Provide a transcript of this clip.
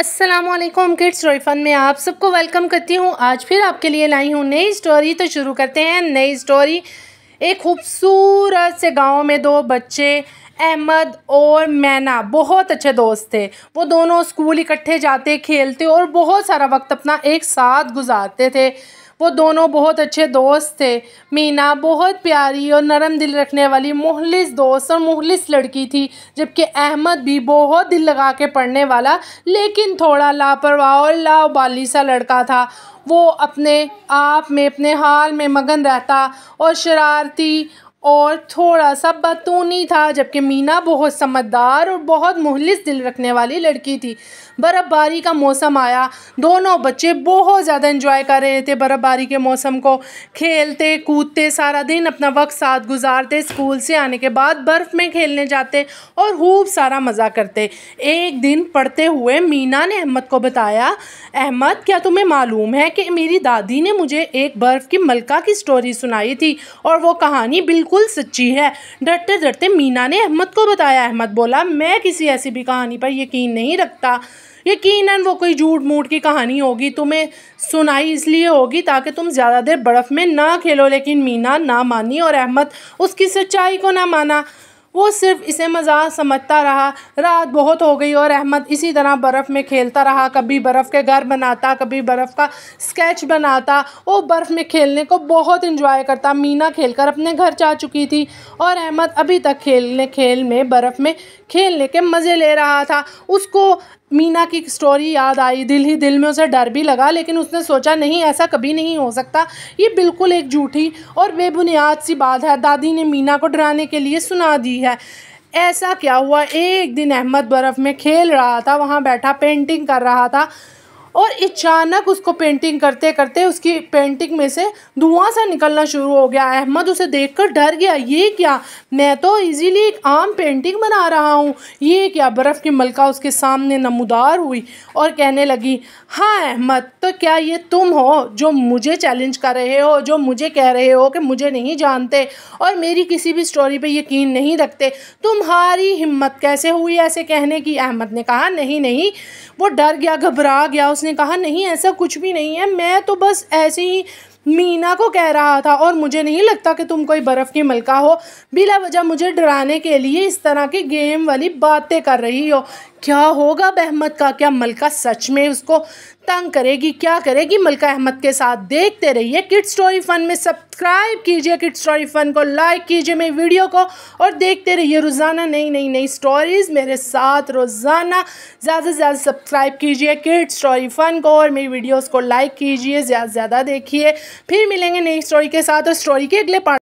अस्सलामुअलैकुम kids story fun में आप सबको वेलकम करती हूँ। आज फिर आपके लिए लाई हूँ नई स्टोरी। तो शुरू करते हैं नई स्टोरी। एक खूबसूरत से गांव में दो बच्चे अहमद और मैना बहुत अच्छे दोस्त थे। वो दोनों स्कूल इकट्ठे जाते, खेलते और बहुत सारा वक्त अपना एक साथ गुजारते थे। वो दोनों बहुत अच्छे दोस्त थे। मीना बहुत प्यारी और नरम दिल रखने वाली मुखलिस दोस्त और मुखलिस लड़की थी, जबकि अहमद भी बहुत दिल लगा के पढ़ने वाला लेकिन थोड़ा लापरवाह और लाउबाली सा लड़का था। वो अपने आप में, अपने हाल में मगन रहता और शरारती और थोड़ा सा बतूनी था, जबकि मीना बहुत समझदार और बहुत मुखलिस दिल रखने वाली लड़की थी। बर्फ़बारी का मौसम आया। दोनों बच्चे बहुत ज़्यादा एंजॉय कर रहे थे बर्फ़बारी के मौसम को। खेलते कूदते, सारा दिन अपना वक्त साथ गुजारते, स्कूल से आने के बाद बर्फ़ में खेलने जाते और खूब सारा मज़ा करते। एक दिन पढ़ते हुए मीना ने अहमद को बताया, अहमद क्या तुम्हें मालूम है कि मेरी दादी ने मुझे एक बर्फ़ की मलका की स्टोरी सुनाई थी और वो कहानी बिल्कुल सच्ची है। डरते डरते मीना ने अहमद को बताया। अहमद बोला, मैं किसी ऐसी भी कहानी पर यकीन नहीं रखता, यकीनन वो कोई झूठ मूठ की कहानी होगी, तुम्हें सुनाई इसलिए होगी ताकि तुम ज़्यादा देर बर्फ़ में ना खेलो। लेकिन मीना ना मानी और अहमद उसकी सच्चाई को ना माना। वो सिर्फ इसे मजाक समझता रहा। रात बहुत हो गई और अहमद इसी तरह बर्फ़ में खेलता रहा। कभी बर्फ़ के घर बनाता, कभी बर्फ़ का स्केच बनाता। वो बर्फ़ में खेलने को बहुत इंजॉय करता। मीना खेलकर अपने घर जा चुकी थी और अहमद अभी तक खेल में बर्फ़ में खेलने के मज़े ले रहा था। उसको मीना की स्टोरी याद आई। दिल ही दिल में उसे डर भी लगा, लेकिन उसने सोचा नहीं, ऐसा कभी नहीं हो सकता, ये बिल्कुल एक झूठी और बेबुनियाद सी बात है, दादी ने मीना को डराने के लिए सुना दी है। ऐसा क्या हुआ, एक दिन अहमद बर्फ़ में खेल रहा था, वहाँ बैठा पेंटिंग कर रहा था और अचानक उसको पेंटिंग करते करते उसकी पेंटिंग में से धुआं सा निकलना शुरू हो गया। अहमद उसे देखकर डर गया, ये क्या, मैं तो इजीली एक आम पेंटिंग बना रहा हूँ, ये क्या। बर्फ़ की मलका उसके सामने नमूदार हुई और कहने लगी, हाँ अहमद, तो क्या ये तुम हो जो मुझे चैलेंज कर रहे हो, जो मुझे कह रहे हो कि मुझे नहीं जानते और मेरी किसी भी स्टोरी पर यकीन नहीं रखते, तुम्हारी हिम्मत कैसे हुई ऐसे कहने की। अहमद ने कहा, नहीं नहीं, वो डर गया, घबरा गया। उसने कहा, नहीं ऐसा कुछ भी नहीं है, मैं तो बस ऐसे ही मीना को कह रहा था और मुझे नहीं लगता कि तुम कोई बर्फ़ की मलका हो, बिला वजह मुझे डराने के लिए इस तरह की गेम वाली बातें कर रही हो। क्या होगा अब अहमद का, क्या मलका सच में उसको तंग करेगी, क्या करेगी मलका अहमद के साथ। देखते रहिए किड्स स्टोरी फन में, सब्सक्राइब कीजिए किड्स स्टोरी फन को, लाइक कीजिए मेरी वीडियो को और देखते रहिए रोज़ाना नई नई नई स्टोरीज़ मेरे साथ। रोज़ाना ज़्यादा से ज़्यादा सब्सक्राइब कीजिए किड्स स्टोरी फन को और मेरी वीडियोज़ को लाइक कीजिए, ज़्यादा से ज़्यादा देखिए। फिर मिलेंगे नई स्टोरी के साथ और स्टोरी के अगले पार्ट।